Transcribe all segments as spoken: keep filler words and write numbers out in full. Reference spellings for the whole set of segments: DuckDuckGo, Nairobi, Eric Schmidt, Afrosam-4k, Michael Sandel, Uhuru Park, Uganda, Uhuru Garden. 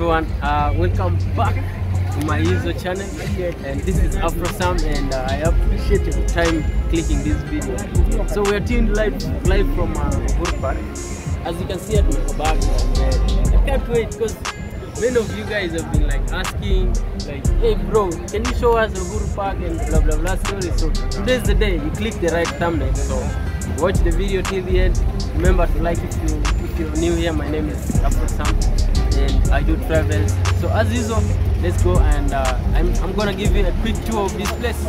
everyone, uh, welcome back to my usual channel, and this is Afrosam, and uh, I appreciate your time clicking this video. So we are tuned live live from uh, Uhuru Park. As you can see at my back, and, uh, I can't wait because many of you guys have been like asking, like, hey bro, can you show us Uhuru Park and blah blah blah story. So today's the day. You click the right thumbnail. So watch the video till the end. Remember to like if you if you're new here. My name is Afrosam, and I do travels. So as usual, let's go, and uh, I'm I'm gonna give you a quick tour of this place,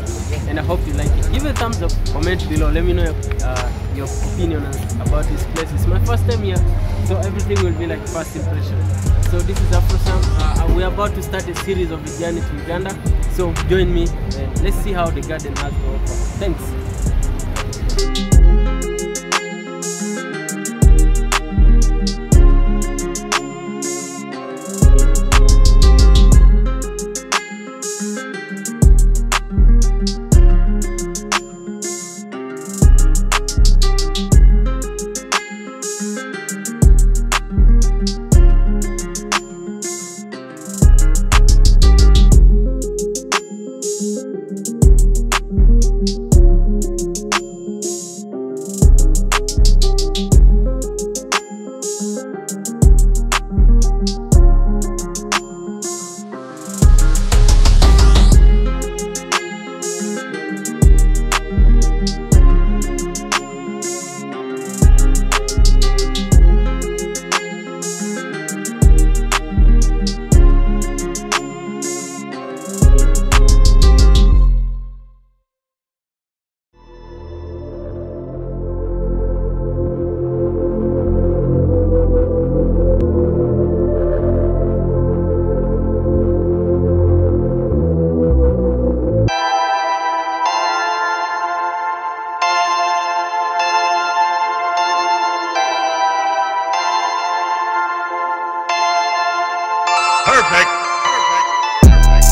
and I hope you like it. Give it a thumbs up, comment below. Let me know your, uh, your opinion about this place. It's my first time here, so everything will be like first impression. So this is Afrosam. Uh, we're about to start a series of a journey to Uganda. So join me, and let's see how the garden has to offer. Thanks. Perfect. Thank you.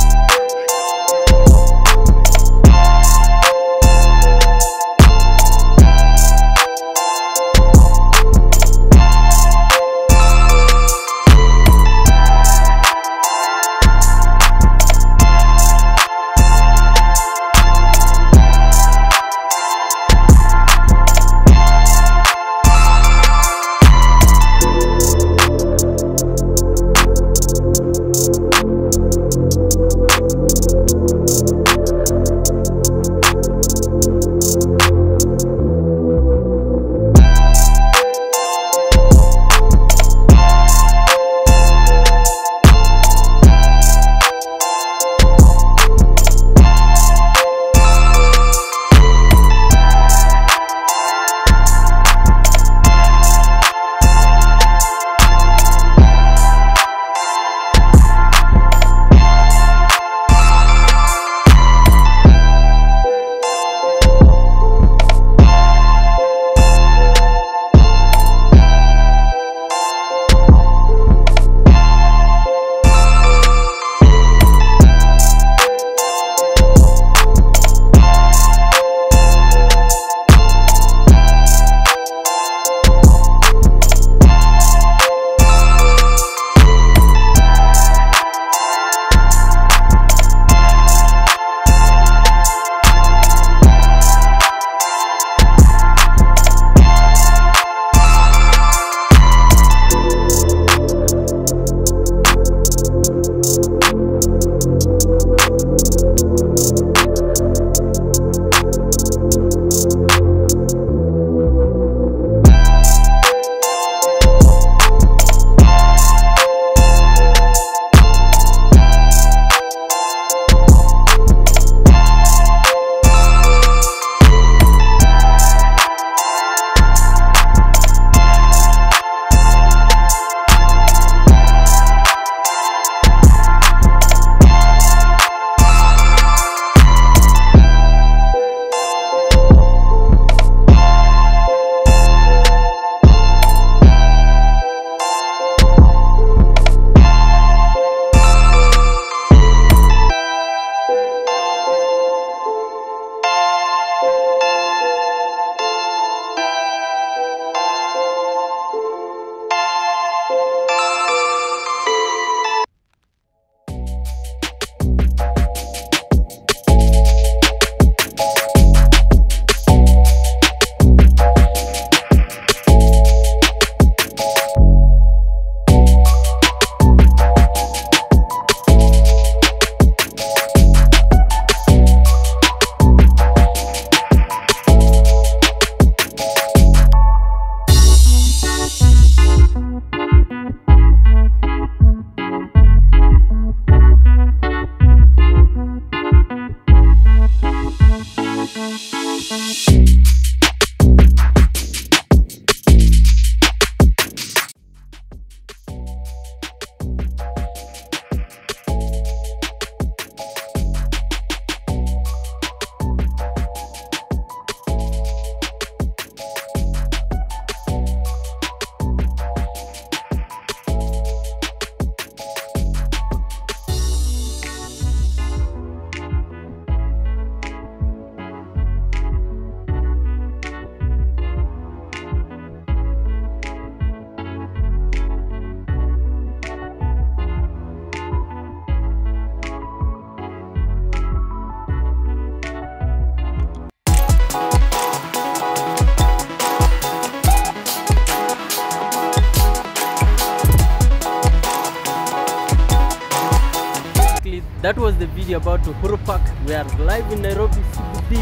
That was the video about Uhuru Park. We are live in Nairobi C B D.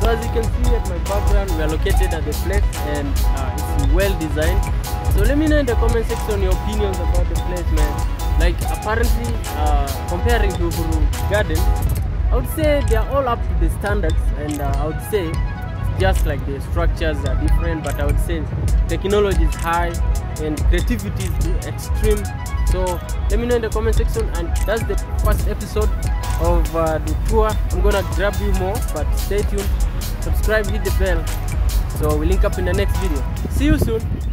So as you can see at my background, we are located at the place and uh, it's well designed. So let me know in the comment section your opinions about the place, man. Like apparently, uh, comparing to Uhuru Garden, I would say they are all up to the standards, and uh, I would say just like the structures are different, but I would say technology is high and creativity is extreme. So let me know in the comment section, and that's the first episode of uh, the tour. I'm gonna grab you more, but stay tuned. Subscribe, hit the bell, so we link up in the next video. See you soon.